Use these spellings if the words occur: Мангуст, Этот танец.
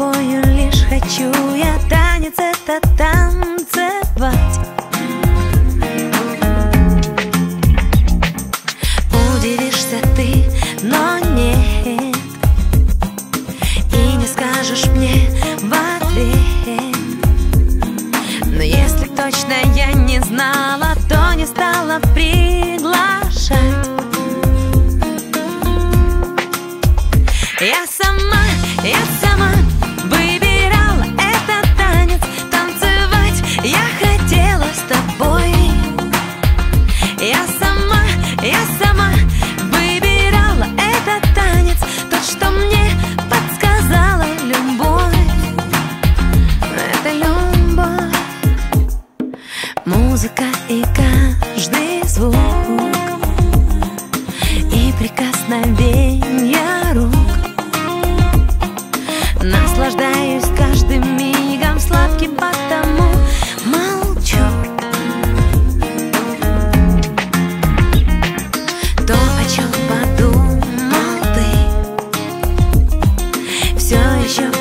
тобою лишь хочу я танец этот танцевать. Удивишься ты, но нет, и не скажешь мне в ответ. Но если точно я не знала, то не стала приглашать. Я сама выбирала этот танец, танцевать я хотела с тобой. Я сама выбирала этот танец, тот, что мне подсказала любовь. Это любовь, музыка и каждый звук, и прикосновенья рук. Наслаждаюсь каждым мигом сладким, потому молчу. То, о чем подумал ты, все еще